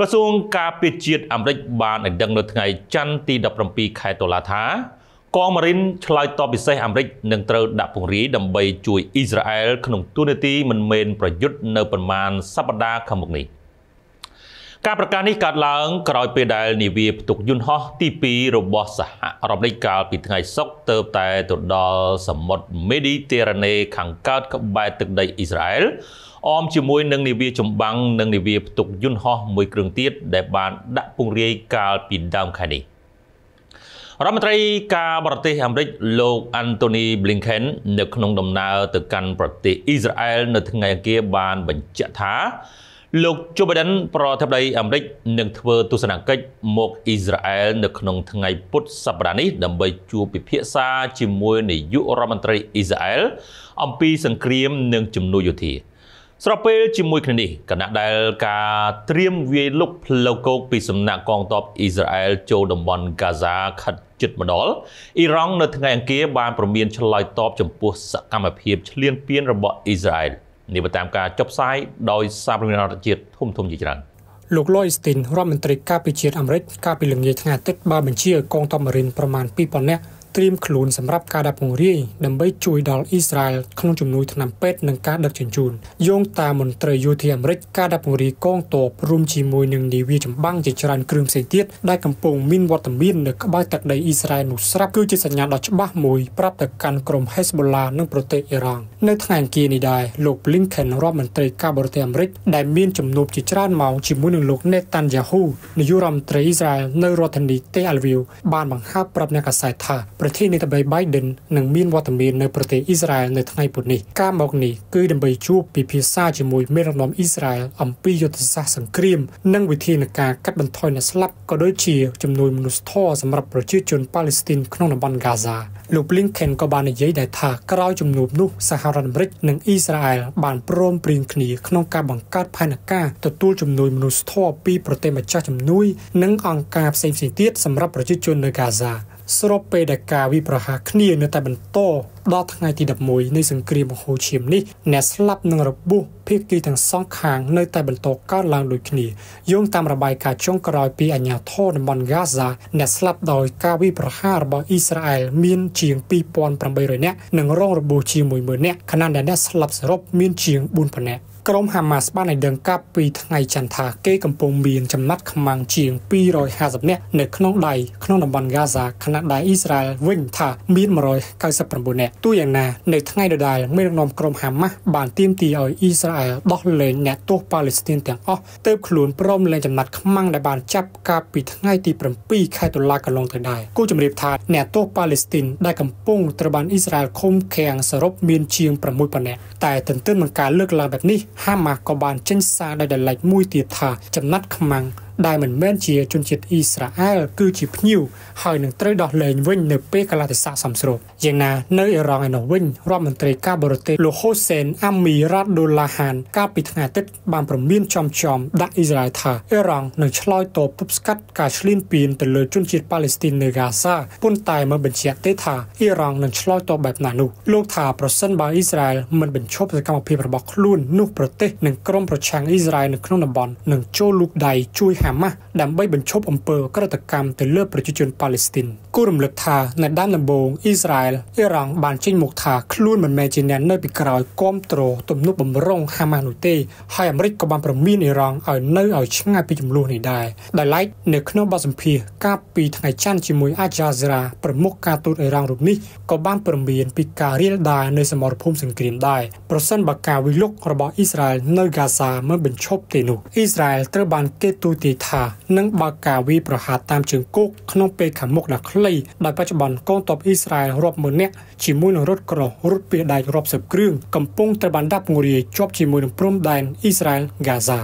กระทรวงการปิดจีดอัมริกบาลดังนไงจันตีดับรำปีไข่ตลาท้ากองมารินชลายต่อปิเซอัมริกหนึ่งเตอร์ดับผงรีดับใบจุยอิสราเอลขนมตุนตีมันเมนประยุทธ์ในประมาณสัปดาห์ขมุกนี้การประกาศนี้การล้างกรอยเปรดายนิวีปตุกยุนฮอที่ปีรบอสหรัฐอเมริกาปิดไงซอกเติบแต่ตดอสมมติเมดิเตอร์เรเนขังการกับใบตึกใดอิสราเอลอมชิมวยหนึ่งนิวีจมบังหนึ่งนิวีปตุกยุนฮอมวยเครื่องตีดได้บานดับปุงเรียการปิดดามคดีรัฐมนตรีการบริหารประเทศโลกอันโทนีบลิงเคนในขนมดำนาตึกการประเทศอิสราเอลในทั้งไงเกียบานบัญชาท้าโลกโจไบเดนประธานาธิบดีอเมริกหนึ่งทวีตุสนาเกตหมกอิสราเอลในขนมทั้งไงพุทธสัปดาห์นี้ดำไปจูปิเพียซาชิมวยในยุรัฐมนตรีอิสราเอลอัมพีสังเครียมหนึ่งจุมนุยทีสำหรับเป็นจิมมวยคนนี้ขณะได้การเตรียมเวลุกโลโก้ปีสำนักกองทัพอิสราเอลโจดมบอนกาซาขัดจุดมาดอลอิรังในทางอังกฤษบานประเมียนชลายตอบจมพูสกรรมเพียบเฉลี่ยเปลี่ยนระบบอิสราเอลนี่ประตามการจบไซด์โดยซาบรินาจิตทุ่มทุ่มยิ่งนั้นลูกลอยสตินรัฐมนตรีกาปิเชียอเมริกกาปิลเมียทางอังกฤษบานบัญชีกองทัพมารินประมาณปีปอนเนเตรียมขลุ่นสำหรับการดับผงรีดับเบิลจุยดอลอิสราเอลขนมจุ่มนุยถนำเป็ดหนึ่งการดักเฉินจูนยงตามนตรียูเทียมริกการดับผงรีก้องโตรวมชีมวยหนึ่งดีวีจำบังจิจรันกรึมเสียทีได้กำปงมินวอตมินเด็กบ้านตักใดอิสราเอลนุสรับคือจิตสัญญาดัชบ้ามวยปรับแต่การกรมเฮสบอลลาหนึ่งโปรเตอิรังในทางกีนีได้โลกบลิงเคนรอบมนตรีการบริเตอเมริกได้มินจำนวนจิจรันเมาชีมวยหนึ่งโลกเนตันยาฮูในยุรัมตรีอิสราเอลในรัฐนิเตอัลวิวบ้านบังคับปรับในกระสายท่าประเทศในตะไบไบเดนหนึ่งมีนวัตมีนในประเทศอิสราเอลในทางญี่ปุ่นนี้การบอกนี้คือดับเบิลจูปีพิซาจมวยเมรนอมอิสราเอลอัมพิยอตซาสังครีมนั่งวิธีในการกัดบันทอยในสลับก็โดยเชียจำนวนมนุษย์ท่อสำหรับประชาชนปาเลสไตน์ขนมบันกาซาลูบลิงเคนก็บานในยัยได้ทากราวจำนวนนุสหรัฐอเมริกหนึ่งอิสราเอลบานโปร่งปริงขณีขนมการบังการภายในกาตัวตู้จำนวนมนุษย์ท่อปีประเทศมาจากจำนวนนั่งอังการเซมเซียเตียสำหรับประชาชนในกาซาสรุปเป็นเด็กกาวิประหารคณีในแต่บรรโตดอทไงที่ดับมวยในสังเกตของโฮชิมนี่แนสลับหนึ่งระบุเพียงกี่ทั้งสองขางในแต่บรรโตก้าวลางโดยคณีโยงตามระบายการช่วงกรอยปีอัญญาโทษบอลกาซาแนสลับโดยกาวิประหารบอลอิสราเอลมีนเฉียงปีปอนประเบยเลยเนี่ยหนึ่งร่องระบุชีมวยเหมือนเนี่ยขณะแนสลับสรุปมีนเฉียงบุญพเนกรมฮามาสบ้านในเดือนกาปีทางไงจันทาเก้กำปงเบียงจำนัดขมังเฉียงปีรอยฮาสับเนี่ยในขนมใดขนมบอลกาซาขณะใดอิสราเอลวิ่งท่ามีนมรอยกาซับประบุเนี่ยตัวอย่างน่ะในทางไงใดๆไม่นำกรมฮามาสบ้านเตรียมตีเอาอิสราเอลดอกเลนเนี่ยตัวปาเลสไตน์แต่งอ้อเติบขลุ่นพร้อมเลนจำนัดขมังในบ้านจับกาปีทางไงตีปรมปีไข่ตุลากันลงถึงได้กู้จำเรียบทาเนี่ยตัวปาเลสไตน์ได้กำปงตระบันอิสราเอลคมแข่งสรุปมีนเฉียงประมุยปะเนี่ยแต่ตื่นเต้นมันการเลือกลาแบบนี้ห้ามากบาลเช่นซาได้ดันไหลมุยตีถาจำนัดขมังได้เหมือนแม่เชียจนจิตอิสราเอลคือจีบนิวหอยหนึ่งเตยดอกเลนวิ่งเนเปกาลาติสาสัมสรบอย่างน่ะเนยรองไอหนอวิ่งรอบมันเตยกาบรเตโลโฮเซนอามีรัดโดลาฮันกาปิทงาติดบางประมีนจอมดักอิสราเอลถาเอรองหนึ่งชลอยโตปุบสกัดกาชลินปีนแต่เลยจนจิตปาเลสไตน์เนกาซาปุ่นตายมาเป็นเชียเตถาเอรองหนึ่งชลอยโตแบบนานุโลกถาประสันบาอิสราเอลมันเป็นชกประกำเพียบบอกลุ่นนุกประเทศหนึ่งกรมประชังอิสราเอลหนึ่งขนมบอลหนึ่งโจลูกใดช่วยมาดับใบบรรชบอำเภอกระตกรรมแต่เลือกประชาชนปาเลสไตน์กู้รำลึกทาในด้านลำโบงอิสราเอลอิรังบานเช่นหมกทาคลื่นมันแมจิเนนเนอร์ปีกรอยก้มโตรตุ่มนุบบำรงฮามานุเต้ให้อเมริกบานประมีนอิรังเอาเนอร์เอาช่างไปจำลูนได้ได้ไลท์เนคโนบาสัมพีกาปีทางไอจันจิมวยอาจาซราประมุกการตูดอิรังรูปนี้ก็บ้านประมีนปีการเรียลดาในสมรภูมิสังเกตได้เพราะเส้นบากาวิลกระบะอิสราเอลเนอร์กาซาเมื่อบรรชบเตนุอิสราเอลเตอร์บานเกตูตีนั่งบากาวีประหารตามเชิงกุกขนมเปย์ขมุกนักไล่ในปัจจุบันกองทัพอิสราเอลรอบเมืองเนี่ยชิมุนรถกระรถเปียได้รอบ10 เครื่องกำปงตะบันดับงูรีจอบชิมุนพรมแดนอิสราเอลกาซา